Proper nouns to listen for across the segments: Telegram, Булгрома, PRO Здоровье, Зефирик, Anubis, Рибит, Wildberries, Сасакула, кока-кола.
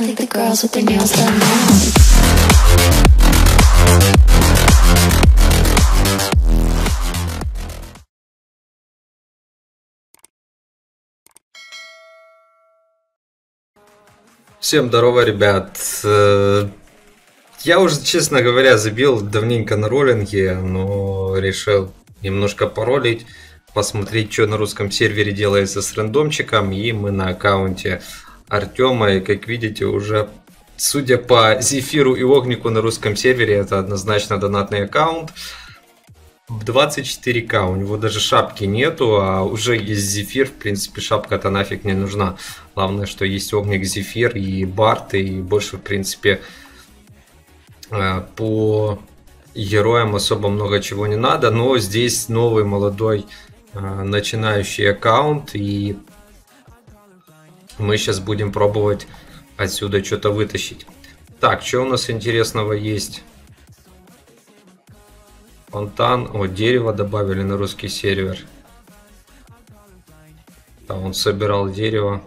I think the girls with their nails done now. Всем здорово, ребят. Я уже, честно говоря, забил давненько на роллинге, но решил немножко поролить, посмотреть, что на русском сервере делается с рандомчиком. И мы на аккаунте Артема, и как видите, уже судя по Зефиру и Огнику на русском сервере, это однозначно донатный аккаунт. 24к, у него даже шапки нету, а уже есть Зефир, в принципе шапка-то нафиг не нужна. Главное, что есть Огник, Зефир и Барт, и больше, в принципе, по героям особо много чего не надо. Но здесь новый молодой начинающий аккаунт, и мы сейчас будем пробовать отсюда что-то вытащить. Так, что у нас интересного есть? Фонтан. О, дерево добавили на русский сервер. Там он собирал дерево.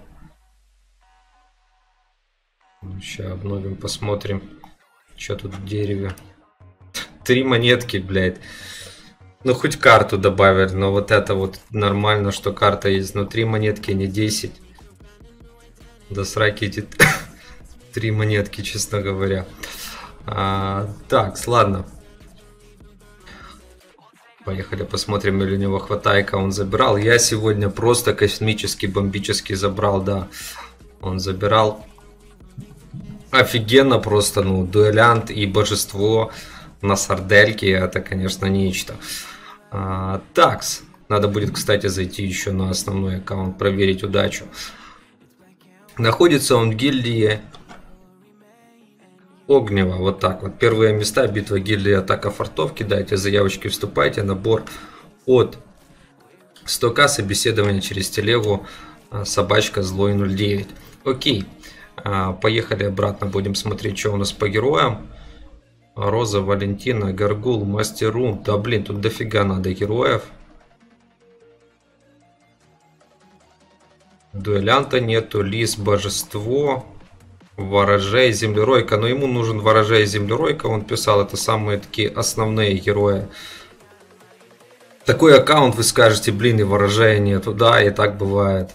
Сейчас обновим, посмотрим, что тут в дереве. 3 монетки, блядь. Ну, хоть карту добавили, но вот это вот нормально, что карта есть. Но 3 монетки, не 10. До сраки эти 3 монетки, честно говоря. Так, ладно. Поехали, посмотрим, или у него хватайка он забирал. Я сегодня просто космически, бомбически забрал, да. Он забирал. Офигенно просто, ну, дуэлянт и божество на сардельке, это, конечно, нечто. Такс. Надо будет, кстати, зайти еще на основной аккаунт, проверить удачу. Находится он в гильдии Огнева, вот так вот. Первые места, битва гильдии, атака фортов. Кидайте заявочки, вступайте. Набор от 100к, собеседование через телегу, собачка злой 09. Окей, поехали обратно, будем смотреть, что у нас по героям. Роза, Валентина, Гаргул, Мастеру. Да блин, тут дофига надо героев. Дуэлянта нету, Лис, Божество, Ворожей, Землеройка. Но ему нужен Ворожей, Землеройка. Он писал, это самые такие основные герои. Такой аккаунт, вы скажете, блин, и Ворожей нету. Да, и так бывает.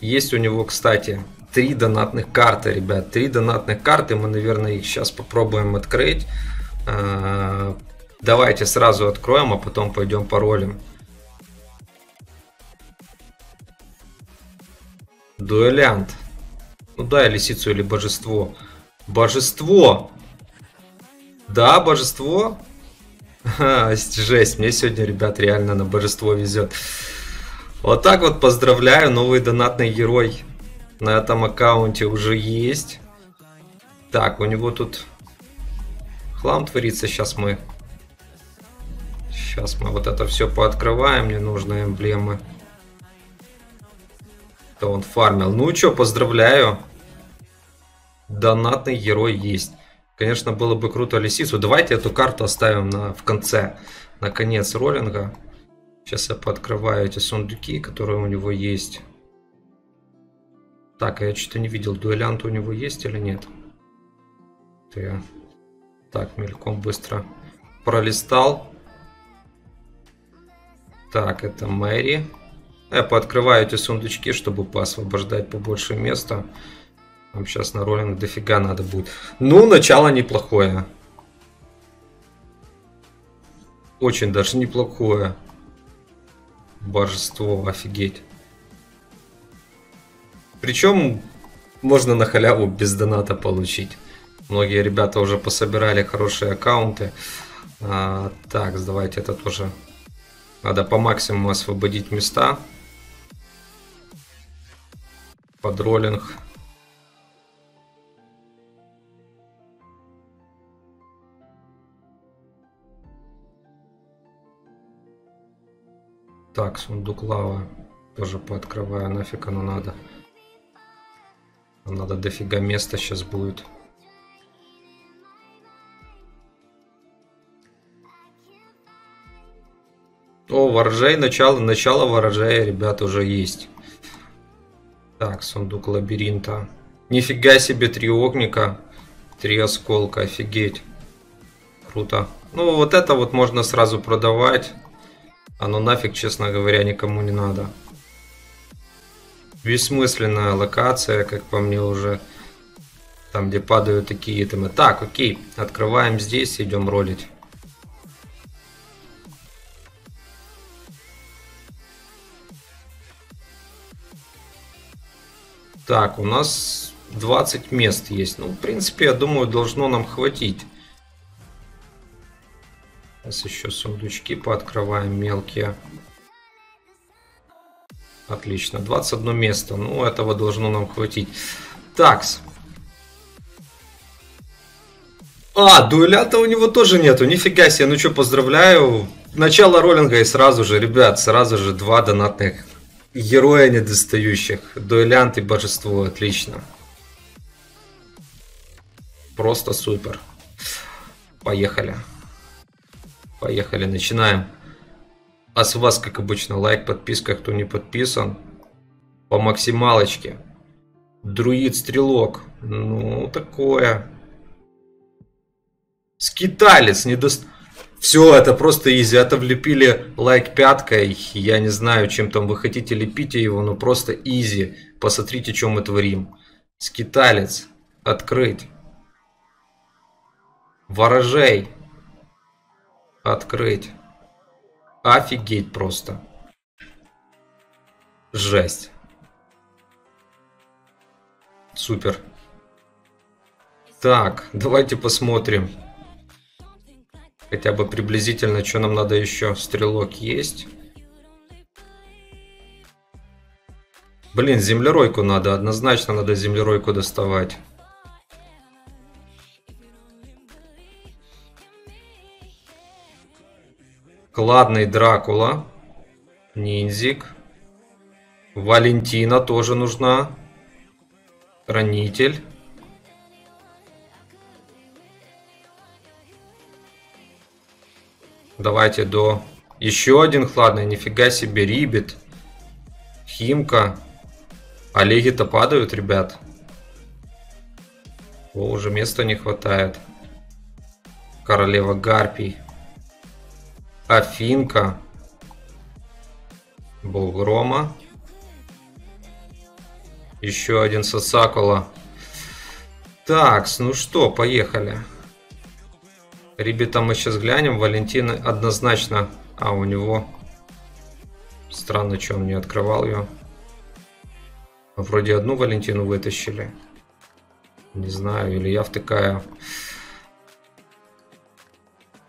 Есть у него, кстати, 3 донатных карты, ребят. 3 донатных карты. Мы, наверное, их сейчас попробуем открыть. Давайте сразу откроем, а потом пойдем паролем. Дуэлянт. Ну да, лисицу или божество. Божество! Да, божество? Ха, жесть, мне сегодня, ребят, реально на божество везет. Вот так вот, поздравляю, новый донатный герой на этом аккаунте уже есть. Так, у него тут хлам творится, сейчас мы вот это все пооткрываем, ненужные эмблемы. Он фармил. Ну чё, поздравляю. Донатный герой есть. Конечно, было бы круто лисицу. Давайте эту карту оставим в конце. На конец роллинга. Сейчас я пооткрываю эти сундуки, которые у него есть. Так, я что-то не видел. Дуэлянт у него есть или нет? Так, мельком быстро пролистал. Так, это Мэри. Я пооткрываю эти сундучки, чтобы поосвобождать побольше места. Нам сейчас на роллинг дофига надо будет. Ну, начало неплохое. Очень даже неплохое. Божество, офигеть. Причем можно на халяву без доната получить. Многие ребята уже пособирали хорошие аккаунты. Так, давайте это тоже. Надо по максимуму освободить места. Под роллинг. Так, сундук лавы тоже пооткрываю, нафиг оно надо. Надо дофига места сейчас будет. О, ворожей, начало ворожей, ребят, уже есть. Так, сундук лабиринта. Нифига себе, 3 огника, 3 осколка, офигеть. Круто. Ну, вот это вот можно сразу продавать. Оно нафиг, честно говоря, никому не надо. Бессмысленная локация, как по мне уже. Там, где падают такие итемы. Так, окей. Открываем здесь и идем ролить. Так, у нас 20 мест есть. Ну, в принципе, я думаю, должно нам хватить. Сейчас еще сундучки пооткрываем мелкие. Отлично, 21 место. Ну, этого должно нам хватить. Такс. А, дуэлянта у него тоже нету. Нифига себе, ну что, поздравляю. Начало роллинга и сразу же, ребят, сразу же 2 донатных героя недостающих. Дуэлянт и божество, отлично. Просто супер. Поехали. Поехали, начинаем. А с вас, как обычно, лайк, подписка, кто не подписан. По максималочке. Друид-стрелок. Ну, такое. Скиталец. Все, это просто изи. Это влепили лайк пяткой. Я не знаю, чем там вы хотите, лепите его, но просто изи. Посмотрите, что мы творим. Скиталец. Открыть. Ворожей. Открыть. Офигеть просто. Жесть. Супер. Так, давайте посмотрим. Хотя бы приблизительно, что нам надо еще. Стрелок есть. Блин, землеройку надо. Однозначно надо землеройку доставать. Кладный Дракула. Ниндзик. Валентина тоже нужна. Хранитель. Давайте до... Еще один хладный. Нифига себе. Рибит. Химка. А леги-то падают, ребят. О, уже места не хватает. Королева Гарпий. Афинка. Булгрома. Еще один Сасакула. Такс, ну что, поехали. Ребята, мы сейчас глянем. Валентина однозначно... А, у него... Странно, что он не открывал ее. Вроде одну Валентину вытащили. Не знаю, или я втыкаю...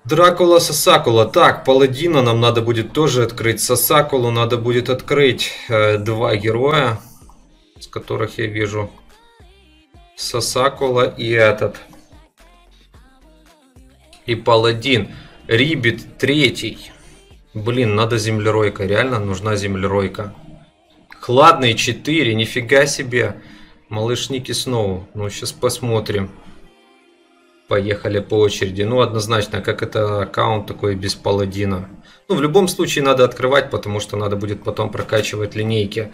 Дракула, Сасакула. Так, Паладина нам надо будет тоже открыть. Сасакулу надо будет открыть. 2 героя, с которых я вижу. Сасакула и этот. И Паладин. Рибит 3. Блин, надо землеройка. Реально нужна землеройка. Хладный 4. Нифига себе. Малышники снова. Ну, сейчас посмотрим. Поехали по очереди. Ну, однозначно, как это аккаунт такой без паладина. Ну, в любом случае надо открывать, потому что надо будет потом прокачивать линейки.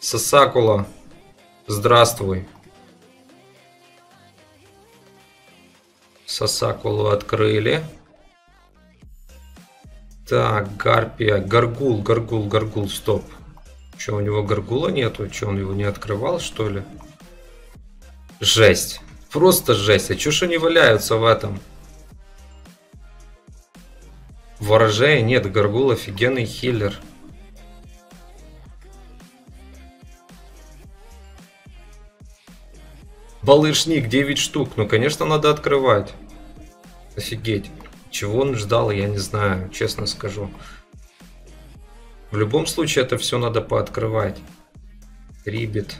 Сасакула, здравствуй. Сасакулу открыли. Так, Гарпия. Гаргул, Гаргул, Гаргул, стоп. Что, у него Гаргула нету? Что, он его не открывал, что ли? Жесть. Просто жесть, а чё ж они валяются в этом? Ворожей нет, Гаргул офигенный хиллер. Балышник 9 штук, ну конечно надо открывать. Офигеть, чего он ждал, я не знаю, честно скажу. В любом случае это все надо пооткрывать. Рибит.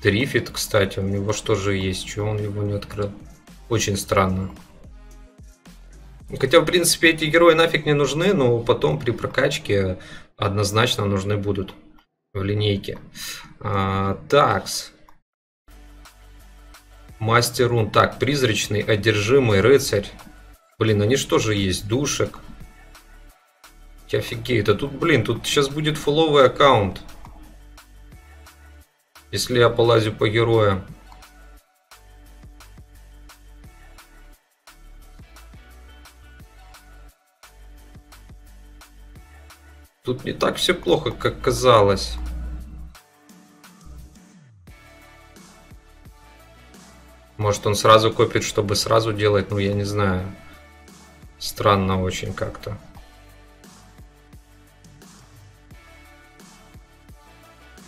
Трифит, кстати, у него что же есть? Чего он его не открыл? Очень странно. Хотя, в принципе, эти герои нафиг не нужны, но потом при прокачке однозначно нужны будут в линейке. Такс. Мастер рун. Так, призрачный, одержимый, рыцарь. Блин, они что же есть? Душек. Офигеть, а тут, блин, тут сейчас будет фуловый аккаунт. Если я полазю по героям. Тут не так все плохо, как казалось. Может, он сразу копит, чтобы сразу делать, ну я не знаю. Странно очень как-то.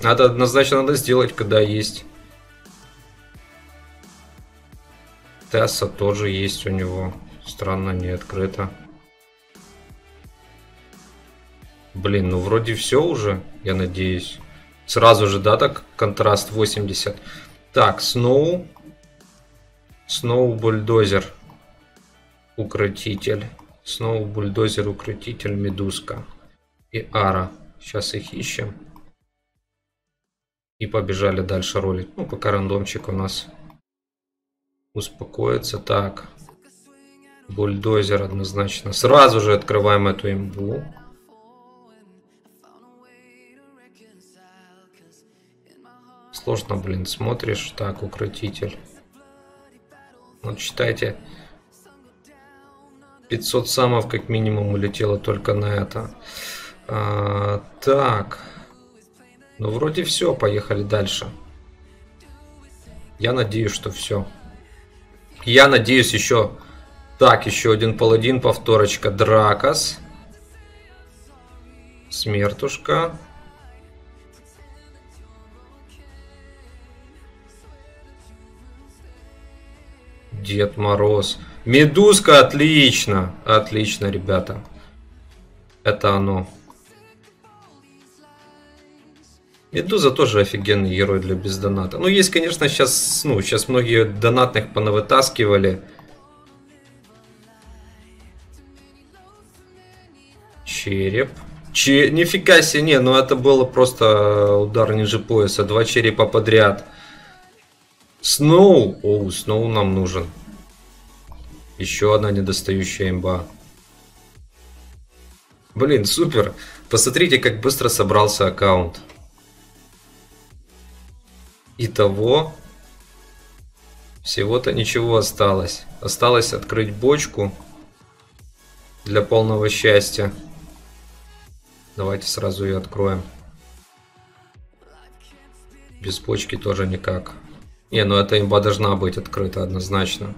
Надо однозначно надо сделать, когда есть. Тесса тоже есть у него. Странно, не открыто. Блин, ну вроде все уже, я надеюсь. Сразу же, да, так, контраст 80. Так, Сноу. Сноу Бульдозер. Укротитель. Сноу Бульдозер, Укротитель, Медузка. И Ара. Сейчас их ищем. И побежали дальше ролик. Ну, пока рандомчик у нас успокоится. Так. Бульдозер однозначно. Сразу же открываем эту имбу. Сложно, блин, смотришь. Так, Укротитель. Вот, считайте, 500 самов как минимум улетело только на это. Так. Ну, вроде все, поехали дальше. Я надеюсь, что все. Я надеюсь еще... Так, еще один паладин, повторочка. Дракос. Смертушка. Дед Мороз. Медузка, отлично. Отлично, ребята. Это оно. Медуза тоже офигенный герой для бездоната. Ну, есть, конечно, сейчас, ну, сейчас многие донатных понавытаскивали. Череп. Нифига себе, не, ну это было просто удар ниже пояса. Два черепа подряд. Сноу. Оу, Сноу нам нужен. Еще одна недостающая имба. Блин, супер. Посмотрите, как быстро собрался аккаунт. Итого, всего-то ничего осталось. Осталось открыть бочку для полного счастья. Давайте сразу ее откроем. Без бочки тоже никак. Не, ну эта имба должна быть открыта однозначно.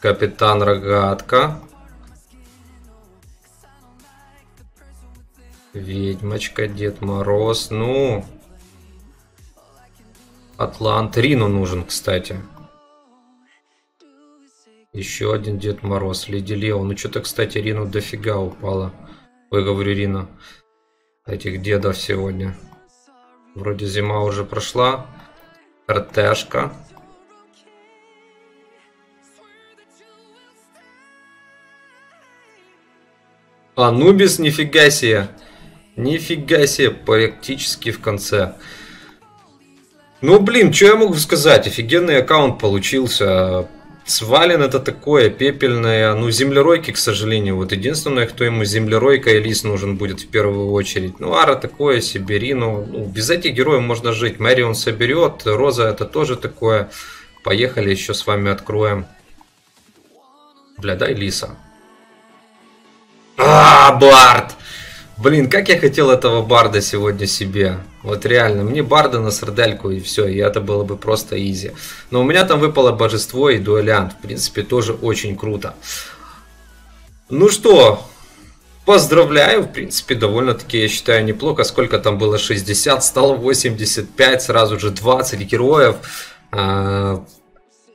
Капитан Рогатка. Ведьмочка, Дед Мороз, ну... Атлант, Рину нужен, кстати. Еще один Дед Мороз, Леди Лео. Ну что-то, кстати, Рину дофига упало. Ой, говорю, Рина. Этих дедов сегодня. Вроде зима уже прошла. РТшка. Анубис, нифига себе. Нифига себе, практически в конце. Ну, блин, что я могу сказать? Офигенный аккаунт получился. Свален это такое, пепельное. Ну, землеройки, к сожалению. Вот единственное, кто ему землеройка и лис нужен будет в первую очередь. Ну, Ара такое, Сибирину. Ну, без этих героев можно жить. Мэрион соберет, Роза это тоже такое. Поехали, еще с вами откроем. Бля, дай лиса. А, Бард! Блин, как я хотел этого Барда сегодня себе. Вот реально, мне Барда на сардельку и все, и это было бы просто изи. Но у меня там выпало божество и дуэлянт. В принципе, тоже очень круто. Ну что, поздравляю. В принципе, довольно-таки, я считаю, неплохо. Сколько там было? 60, стало 85, сразу же 20 героев. 2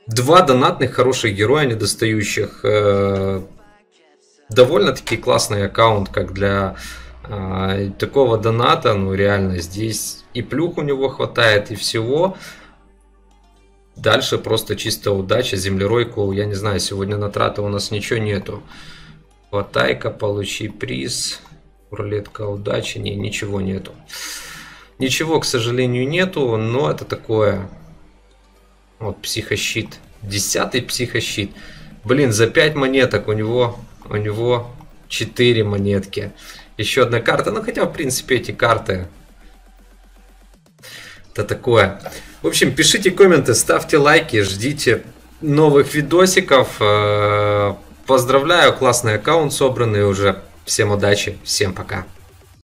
донатных хороших героя, недостающих. Довольно-таки классный аккаунт, как для... такого доната, ну реально здесь и плюх у него хватает, и всего. Дальше просто чисто удача, землеройку, я не знаю, сегодня на траты у нас ничего нету. Хватай-ка, получи приз, рулетка удачи, не, ничего нету. Ничего, к сожалению, нету, но это такое. Вот психощит. 10-й психощит. Блин, за 5 монеток у него 4 монетки. Еще одна карта. Ну, хотя, в принципе, эти карты... Это такое. В общем, пишите комменты, ставьте лайки, ждите новых видосиков. Поздравляю, классный аккаунт собранный уже. Всем удачи, всем пока.